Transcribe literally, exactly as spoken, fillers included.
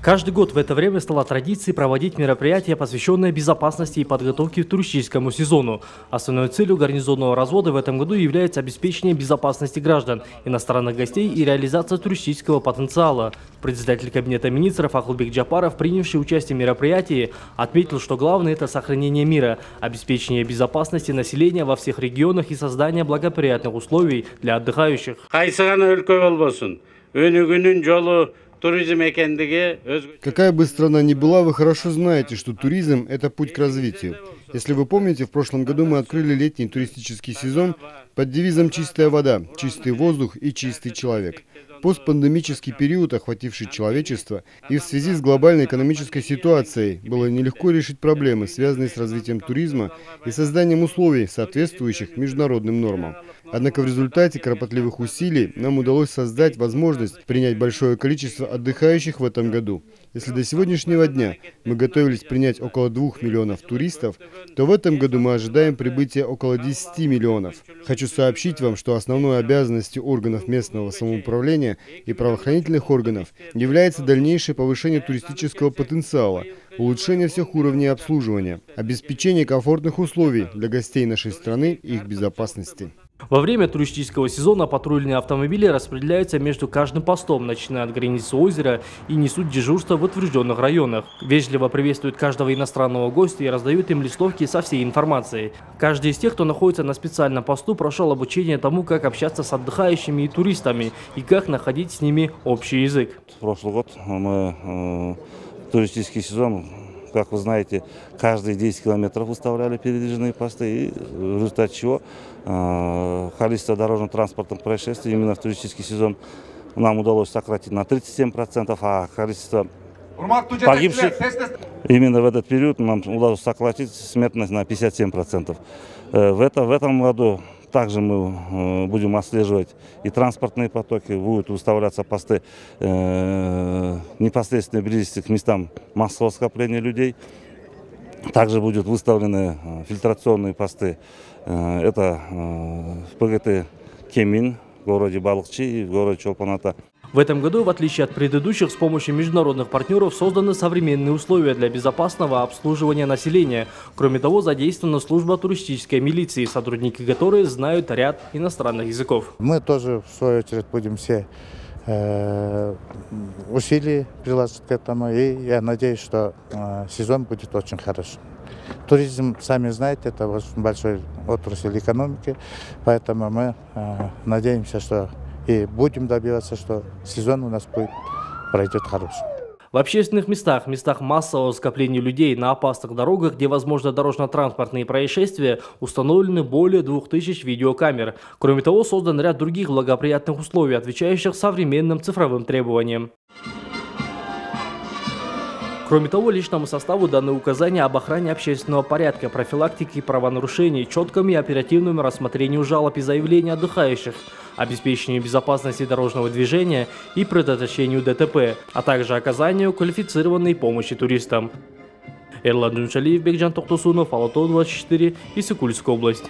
Каждый год в это время стала традицией проводить мероприятия, посвященные безопасности и подготовке к туристическому сезону. Основной целью гарнизонного развода в этом году является обеспечение безопасности граждан, иностранных гостей и реализация туристического потенциала. Председатель Кабинета министров Акылбек Жапаров, принявший участие в мероприятии, отметил, что главное – это сохранение мира, обеспечение безопасности населения во всех регионах и создание благоприятных условий для отдыхающих. Какая бы страна ни была, вы хорошо знаете, что туризм – это путь к развитию. Если вы помните, в прошлом году мы открыли летний туристический сезон под девизом «Чистая вода, чистый воздух и чистый человек». Постпандемический период, охвативший человечество, и в связи с глобальной экономической ситуацией было нелегко решить проблемы, связанные с развитием туризма и созданием условий, соответствующих международным нормам. Однако в результате кропотливых усилий нам удалось создать возможность принять большое количество отдыхающих в этом году. Если до сегодняшнего дня мы готовились принять около двух миллионов туристов, то в этом году мы ожидаем прибытия около десяти миллионов. Хочу сообщить вам, что основной обязанностью органов местного самоуправления и правоохранительных органов является дальнейшее повышение туристического потенциала, улучшение всех уровней обслуживания, обеспечение комфортных условий для гостей нашей страны и их безопасности. Во время туристического сезона патрульные автомобили распределяются между каждым постом, начиная от границы озера, и несут дежурство в утвержденных районах. Вежливо приветствуют каждого иностранного гостя и раздают им листовки со всей информацией. Каждый из тех, кто находится на специальном посту, прошел обучение тому, как общаться с отдыхающими и туристами, и как находить с ними общий язык. В прошлый год мы э, туристический сезон... Как вы знаете, каждые десять километров выставляли передвижные посты, и в результате чего э, количество дорожно-транспортных происшествий именно в туристический сезон нам удалось сократить на тридцать семь процентов, а количество погибших именно в этот период нам удалось сократить смертность на пятьдесят семь процентов. Э, в, это, в этом году также мы э, будем отслеживать и транспортные потоки, будут выставляться посты э, непосредственно близости к местам массового скопления людей. Также будут выставлены э, фильтрационные посты. Э, это э, в ПГТ Кемин, в городе Балкчи и в городе Чопаната. В этом году, в отличие от предыдущих, с помощью международных партнеров созданы современные условия для безопасного обслуживания населения. Кроме того, задействована служба туристической милиции, сотрудники которой знают ряд иностранных языков. Мы тоже, в свою очередь, будем все э, усилия приложить к этому. И я надеюсь, что э, сезон будет очень хороший. Туризм, сами знаете, это очень большой отрасль экономики, поэтому мы э, надеемся, что... И будем добиваться, что сезон у нас будет, пройдет хороший. В общественных местах, местах массового скопления людей, на опасных дорогах, где возможно дорожно-транспортные происшествия, установлены более двух тысяч видеокамер. Кроме того, создан ряд других благоприятных условий, отвечающих современным цифровым требованиям. Кроме того, личному составу даны указания об охране общественного порядка, профилактике правонарушений, четком и оперативном рассмотрении жалоб и заявлений отдыхающих, обеспечению безопасности дорожного движения и предотвращению ДТП, а также оказанию квалифицированной помощи туристам. Эрлан Джуншали, Бегджан Токтусунов, Ала-Тоо двадцать четыре и Сыкульская область.